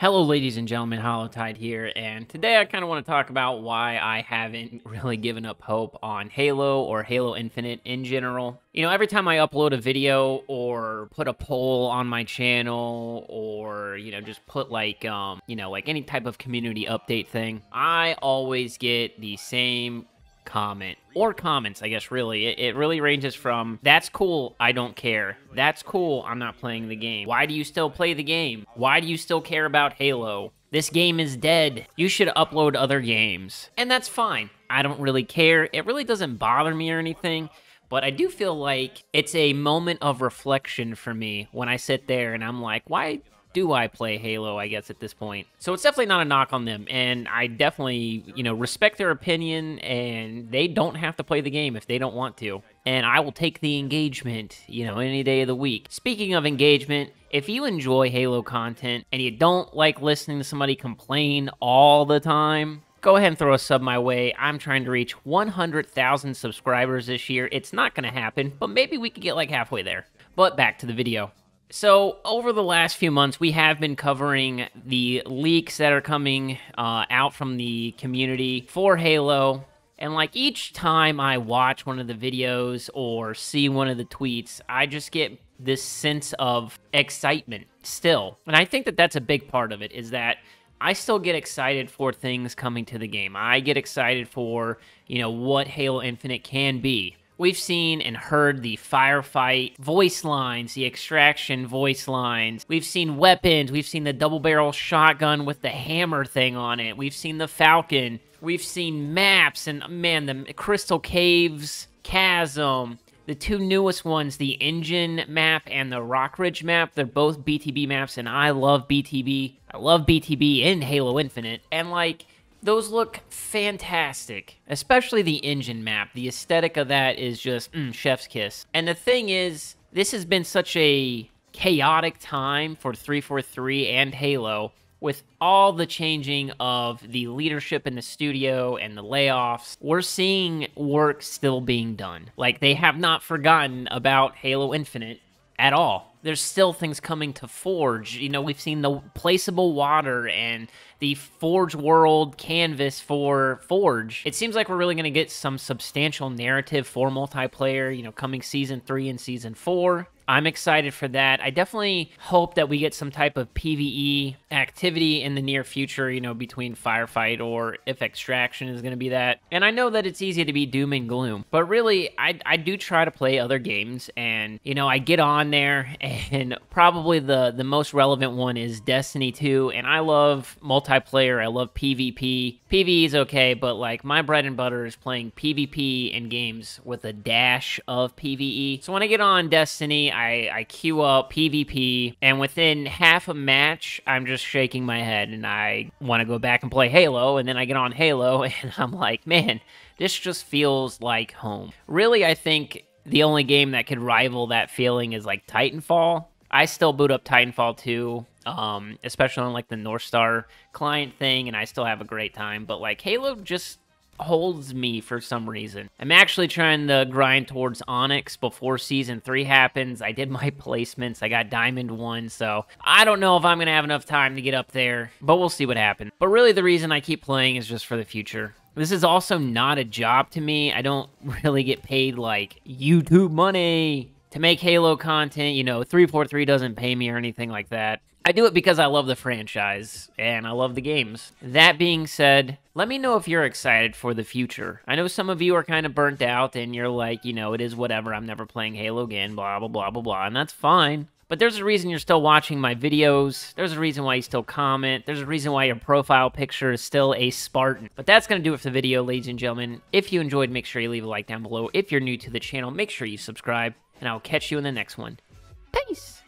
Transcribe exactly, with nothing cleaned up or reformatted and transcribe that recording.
Hello ladies and gentlemen, Hollowtide here, and today I kind of want to talk about why I haven't really given up hope on Halo or Halo Infinite in general. You know, every time I upload a video or put a poll on my channel or, you know, just put like, um, you know, like any type of community update thing, I always get the same comment or comments, I guess, really. It, it really ranges from, that's cool, I don't care. That's cool, I'm not playing the game. Why do you still play the game? Why do you still care about Halo? This game is dead. You should upload other games. And that's fine. I don't really care. It really doesn't bother me or anything. But I do feel like it's a moment of reflection for me when I sit there and I'm like, why do I play Halo, I guess, at this point? So it's definitely not a knock on them, and I definitely, you know, respect their opinion, and they don't have to play the game if they don't want to. And I will take the engagement, you know, any day of the week. Speaking of engagement, if you enjoy Halo content and you don't like listening to somebody complain all the time, go ahead and throw a sub my way. I'm trying to reach one hundred thousand subscribers this year. It's not going to happen, but maybe we could get like halfway there. But back to the video. So, over the last few months, we have been covering the leaks that are coming uh, out from the community for Halo. And, like, each time I watch one of the videos or see one of the tweets, I just get this sense of excitement still. And I think that that's a big part of it, is that I still get excited for things coming to the game. I get excited for, you know, what Halo Infinite can be. We've seen and heard the Firefight voice lines, the Extraction voice lines. We've seen weapons. We've seen the double-barrel shotgun with the hammer thing on it. We've seen the Falcon. We've seen maps and, man, the Crystal Caves Chasm. The two newest ones, the Engine map and the Rockridge map, they're both B T B maps, and I love B T B. I love B T B in Halo Infinite, and, like, those look fantastic, especially the Engine map. The aesthetic of that is just mm, chef's kiss. And the thing is, this has been such a chaotic time for three forty-three and Halo, with all the changing of the leadership in the studio and the layoffs. We're seeing work still being done. Like, they have not forgotten about Halo Infinite at all. There's still things coming to Forge. You know, we've seen the placeable water and the Forge World canvas for Forge. It seems like we're really going to get some substantial narrative for multiplayer, you know, coming season three and season four. I'm excited for that. I definitely hope that we get some type of P V E activity in the near future, you know, between Firefight or if Extraction is going to be that. And I know that it's easy to be doom and gloom, but really, I, I do try to play other games, and, you know, I get on there, and probably the, the most relevant one is Destiny two, and I love multiplayer. I love PvP. PvE is okay, but, like, my bread and butter is playing PvP in games with a dash of P V E. So when I get on Destiny, I, I queue up PvP, and within half a match, I'm just shaking my head, and I want to go back and play Halo, and then I get on Halo, and I'm like, man, this just feels like home. Really, I think the only game that could rival that feeling is, like, Titanfall. I still boot up Titanfall two, um, especially on, like, the North Star client thing, and I still have a great time, but, like, Halo just holds me for some reason. I'm actually trying to grind towards Onyx before season three happens. I did my placements. I got diamond one, so I don't know if I'm going to have enough time to get up there, but we'll see what happens. But really, the reason I keep playing is just for the future. This is also not a job to me. I don't really get paid, like, YouTube money to make Halo content. You know, three forty-three doesn't pay me or anything like that. I do it because I love the franchise, and I love the games. That being said, let me know if you're excited for the future. I know some of you are kind of burnt out, and you're like, you know, it is whatever, I'm never playing Halo again, blah, blah, blah, blah, blah, and that's fine. But there's a reason you're still watching my videos. There's a reason why you still comment. There's a reason why your profile picture is still a Spartan. But that's going to do it for the video, ladies and gentlemen. If you enjoyed, make sure you leave a like down below. If you're new to the channel, make sure you subscribe, and I'll catch you in the next one. Peace!